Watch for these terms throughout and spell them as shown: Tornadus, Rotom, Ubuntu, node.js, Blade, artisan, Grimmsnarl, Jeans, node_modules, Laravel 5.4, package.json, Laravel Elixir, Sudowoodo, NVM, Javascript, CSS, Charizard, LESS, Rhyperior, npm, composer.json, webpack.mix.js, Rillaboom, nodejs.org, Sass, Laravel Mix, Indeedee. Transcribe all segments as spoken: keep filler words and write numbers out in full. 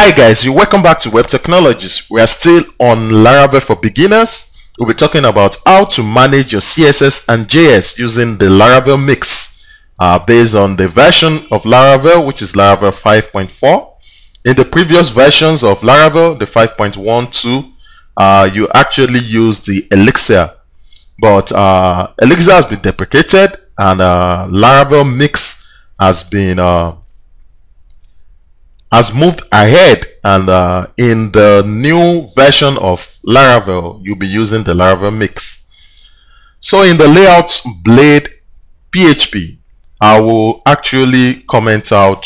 Hi guys, you welcome back to Web Technologies. We are still on Laravel for Beginners. We'll be talking about how to manage your C S S and J S using the Laravel Mix uh, based on the version of Laravel, which is Laravel five point four. In the previous versions of Laravel, the five point one two, uh, you actually use the Elixir, but uh, Elixir has been deprecated and uh, Laravel Mix has been uh, has moved ahead, and uh, in the new version of Laravel you'll be using the Laravel Mix. So in the layout blade P H P, I will actually comment out,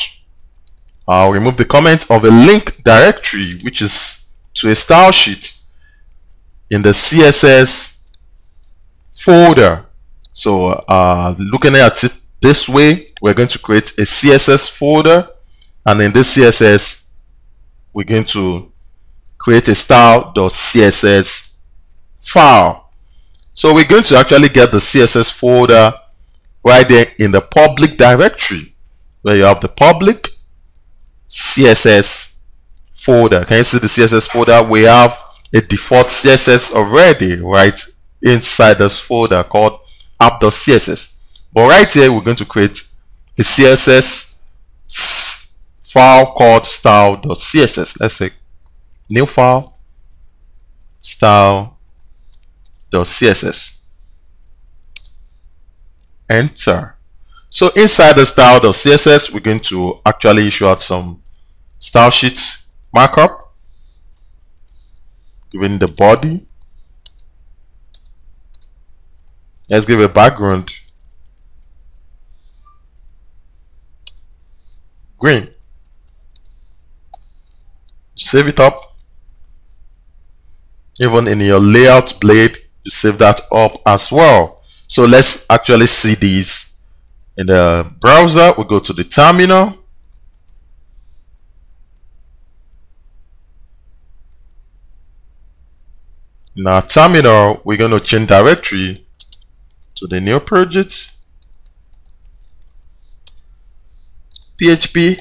I'll remove the comment of a link directory which is to a style sheet in the C S S folder. So uh, looking at it this way, we're going to create a C S S folder, and in this C S S we're going to create a style.css file. So we're going to actually get the C S S folder right there in the public directory, where you have the public C S S folder. Can you see the C S S folder? We have a default C S S already right inside this folder called app.css, but right here we're going to create a C S S file called style.css. Let's say new file style.css, enter. So inside the style.css we're going to actually issue out some style sheet markup, giving the body, let's give a background green. Save it up. Even in your layout blade, you save that up as well. So let's actually see these in the browser. We'll go to the terminal. In our terminal, we're going to change directory to the new project, P H P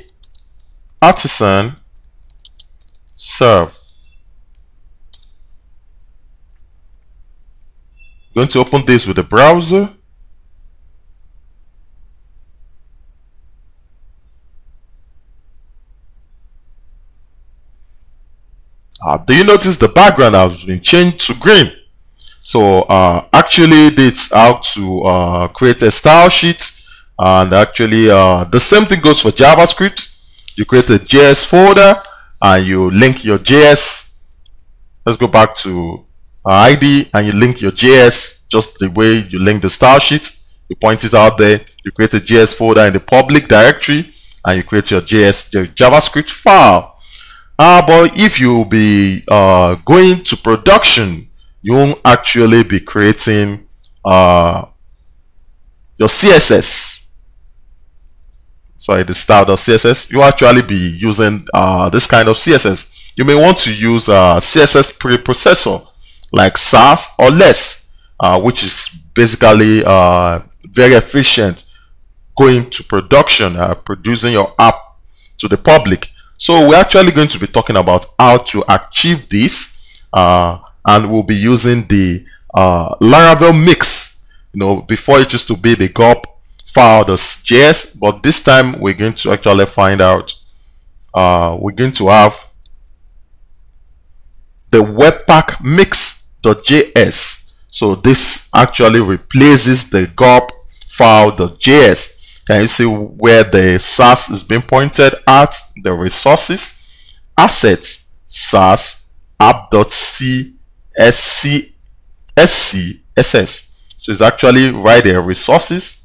artisan serve. I'm going to open this with the browser. Uh, do you notice the background has been changed to green? So uh, actually it's how to uh, create a style sheet, and actually uh, the same thing goes for JavaScript. You create a J S folder and you link your J S. Let's go back to our I D, and you link your J S just the way you link the style sheet. You point it out there. You create a J S folder in the public directory, and you create your J S, your JavaScript file. Ah, uh, but if you be uh, going to production, you won't actually be creating uh, your C S S. Sorry, the style.css, you actually be using uh, this kind of C S S. You may want to use a uh, C S S preprocessor like Sass or LESS, uh, which is basically uh, very efficient going to production, uh, producing your app to the public. So we're actually going to be talking about how to achieve this, uh, and we'll be using the uh, Laravel Mix. You know, before it used to be the gulp file.js, but this time we're going to actually find out uh, we're going to have the webpack.mix.js. So this actually replaces the gulp file.js. Can you see where the Sass is being pointed at? The resources, assets, Sass, app.cscss. So it's actually right there, resources,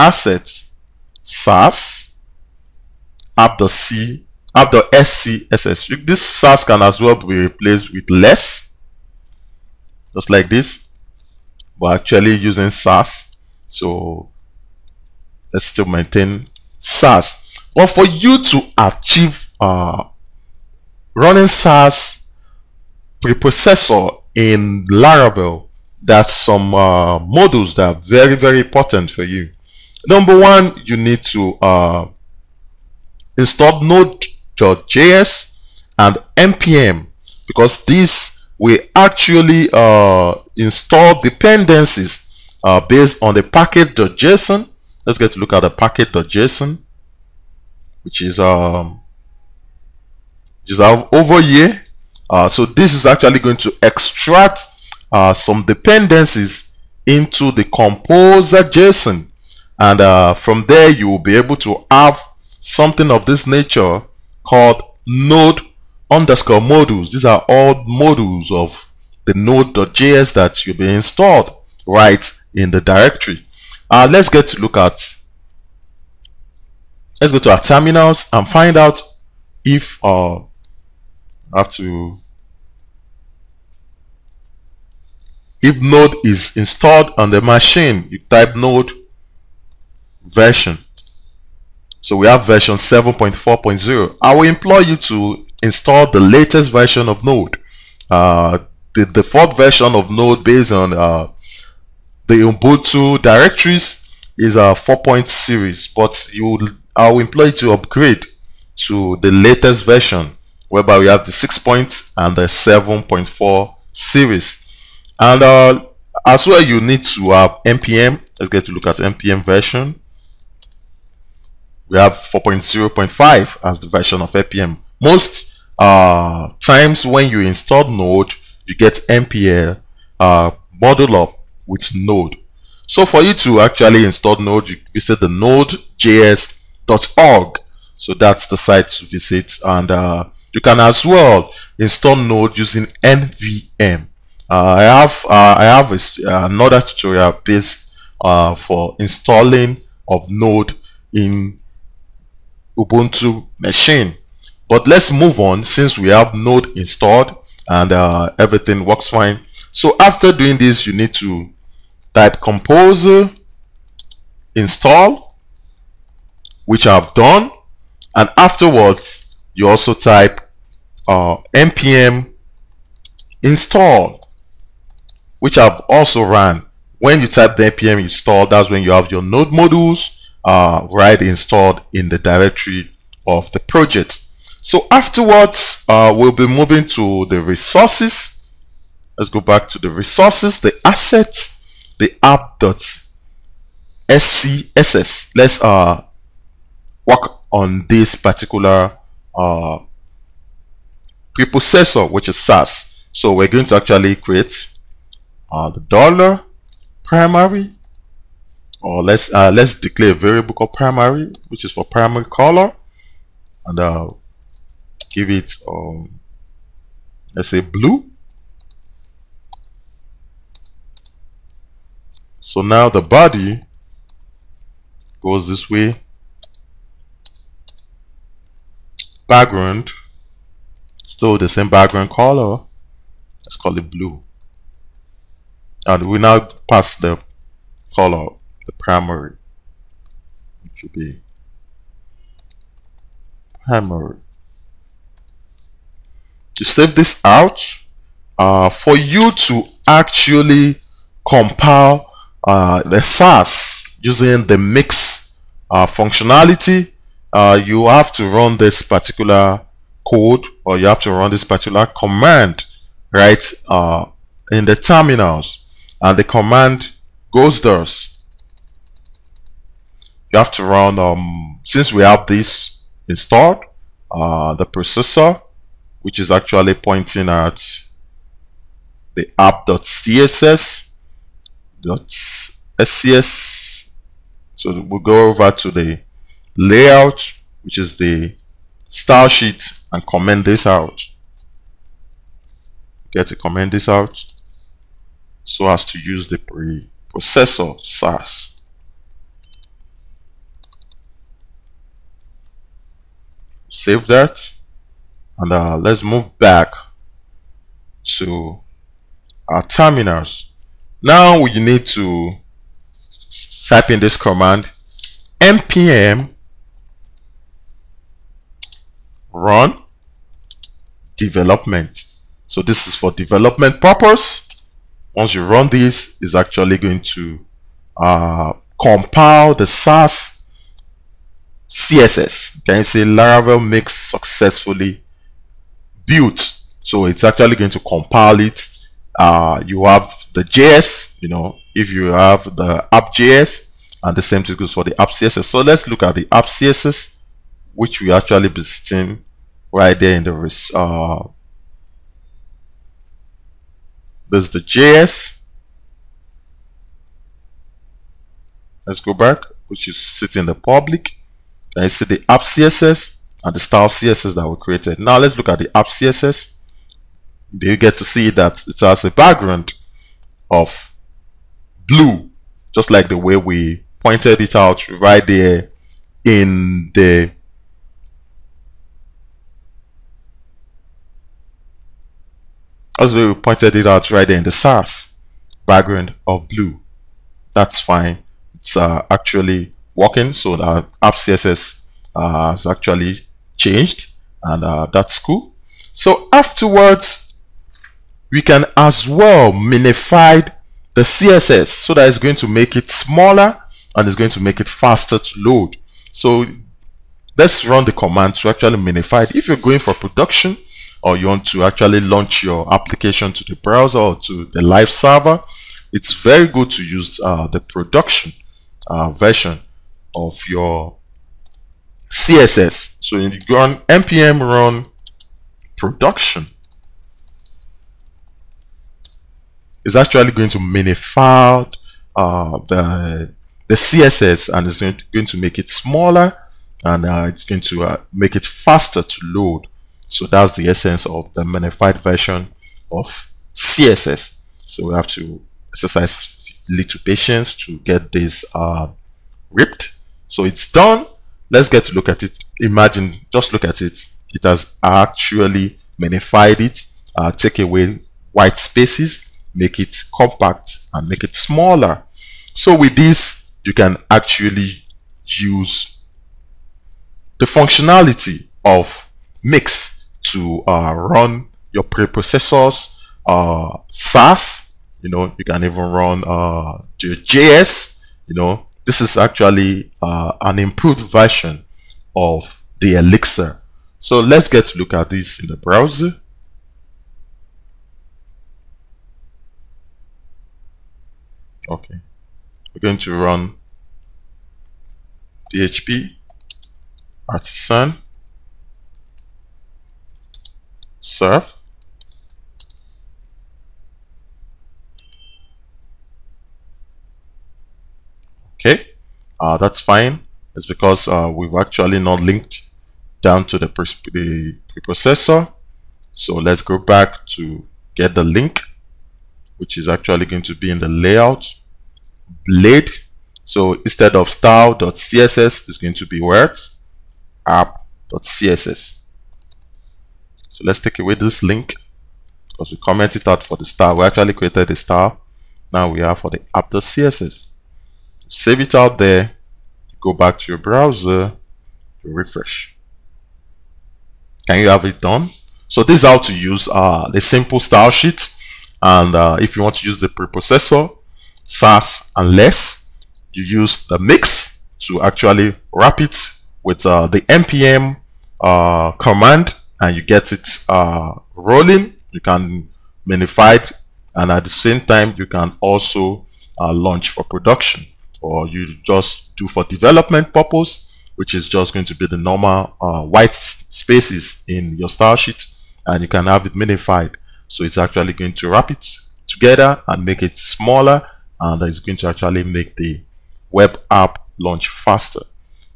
assets, Sass, app.c, app.scss. This Sass can as well be replaced with less, just like this. We're actually using Sass, so let's still maintain Sass. But for you to achieve uh, running Sass preprocessor in Laravel, there's some uh, modules that are very, very important for you. Number one, you need to uh, install node.js. and npm, because this will actually uh, install dependencies uh, based on the package.json. Let's get to look at the package.json, which is um, which is over here. Uh, so this is actually going to extract uh, some dependencies into the composer.json, and uh, from there you will be able to have something of this nature called node underscore modules. These are all modules of the node.js that you'll be installed right in the directory. Uh, let's get to look at, let's go to our terminals and find out if uh, I have to, if node is installed on the machine, you type node version. So we have version seven point four point zero. I will implore you to install the latest version of node. Uh, the default version of node based on uh, the Ubuntu directories is a four point series, but you, I will implore you to upgrade to the latest version, whereby we have the six point and the seven point four series. And uh, as well, you need to have npm. Let's get to look at npm version. We have four point zero point five as the version of npm. Most uh, times when you install node, you get npm uh, bundled up with node. So for you to actually install node, you visit the node j s dot org. So that's the site to visit, and uh, you can as well install node using N V M. Uh, I have uh, I have a, another tutorial based uh, for installing of node in Ubuntu machine. But let's move on, since we have node installed and uh, everything works fine. So after doing this, you need to type composer install, which I've done, and afterwards you also type uh, npm install, which I've also run. When you type the npm install, that's when you have your node modules uh, right installed in the directory of the project. So afterwards, uh, we'll be moving to the resources. Let's go back to the resources, the assets, the app.scss. Let's uh, work on this particular uh, preprocessor, which is Sass. So we're going to actually create uh, the dollar primary, or let's uh, let's declare a variable called primary, which is for primary color, and uh, give it um, let's say blue. So now the body goes this way, background still the same background color, let's call it blue, and we now pass the color, the primary, which will be primary. You save this out uh, for you to actually compile uh, the Sass using the mix uh, functionality. Uh, you have to run this particular code, or you have to run this particular command right uh, in the terminals, and the command goes thus. You have to run um, since we have this installed, uh, the processor, which is actually pointing at the app.css .scs. So we'll go over to the layout, which is the style sheet, and comment this out. Get to comment this out so as to use the preprocessor Sass. Save that. And uh, let's move back to our terminals. Now we need to type in this command, npm run development. So this is for development purpose. Once you run this, it's actually going to uh, compile the Sass C S S. Can you say Laravel Mix successfully built. So it's actually going to compile it. Uh, you have the J S, you know, if you have the app.js, and the same thing goes for the app.css. So let's look at the app.css, which we actually be sitting right there in the res uh, there's the J S. Let's go back, which is sitting in the public. Now you see the app C S S and the style C S S that we created. Now let's look at the app C S S. You get to see that it has a background of blue, just like the way we pointed it out right there in the as we pointed it out right there in the Sass background of blue. That's fine. It's uh, actually working. So the app C S S uh, has actually changed, and uh, that's cool. So afterwards, we can as well minify the C S S so that it's going to make it smaller and it's going to make it faster to load. So let's run the command to actually minify it. If you're going for production, or you want to actually launch your application to the browser or to the live server, it's very good to use uh, the production uh, version of your C S S. So you go on npm run production. It's actually going to minify uh, the, the C S S, and it's going to, going to make it smaller, and uh, it's going to uh, make it faster to load. So that's the essence of the minified version of C S S. So we have to exercise little patience to get this uh, ripped. So it's done. Let's get to look at it. Imagine, just look at it. It has actually minified it. Uh, take away white spaces, make it compact, and make it smaller. So with this, you can actually use the functionality of Mix to uh, run your preprocessors, uh, Sass. You know, you can even run uh, J S. You know, this is actually uh, an improved version of the Elixir. So let's get to look at this in the browser. Okay, we're going to run php artisan serve. Okay, uh, that's fine. It's because uh, we've actually not linked down to the, the preprocessor. So let's go back to get the link, which is actually going to be in the layout Blade. So instead of style.css, it's going to be word app.css. So let's take away this link, because we commented out for the star. We actually created a star. Now we are for the app.css. Save it out there. Go back to your browser. You refresh. Can you have it done? So this is how to use uh, the simple style sheet. And uh, if you want to use the preprocessor, Sass, and LESS, you use the mix to actually wrap it with uh, the npm uh, command, and you get it uh, rolling. You can minify it, and at the same time you can also uh, launch for production, or you just do for development purpose, which is just going to be the normal uh, white spaces in your style sheet, and you can have it minified. So it's actually going to wrap it together and make it smaller, and it's going to actually make the web app launch faster.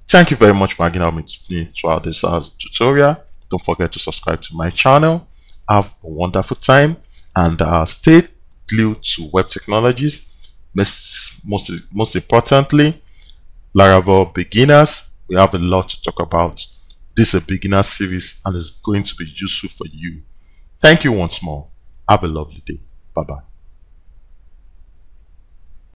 Thank you very much for hanging out with me throughout this uh, tutorial. Don't forget to subscribe to my channel. Have a wonderful time, and uh, stay glued to web technologies. Most, most, most importantly, Laravel beginners. We have a lot to talk about. This is a beginner series, and it's going to be useful for you. Thank you once more. Have a lovely day. Bye-bye.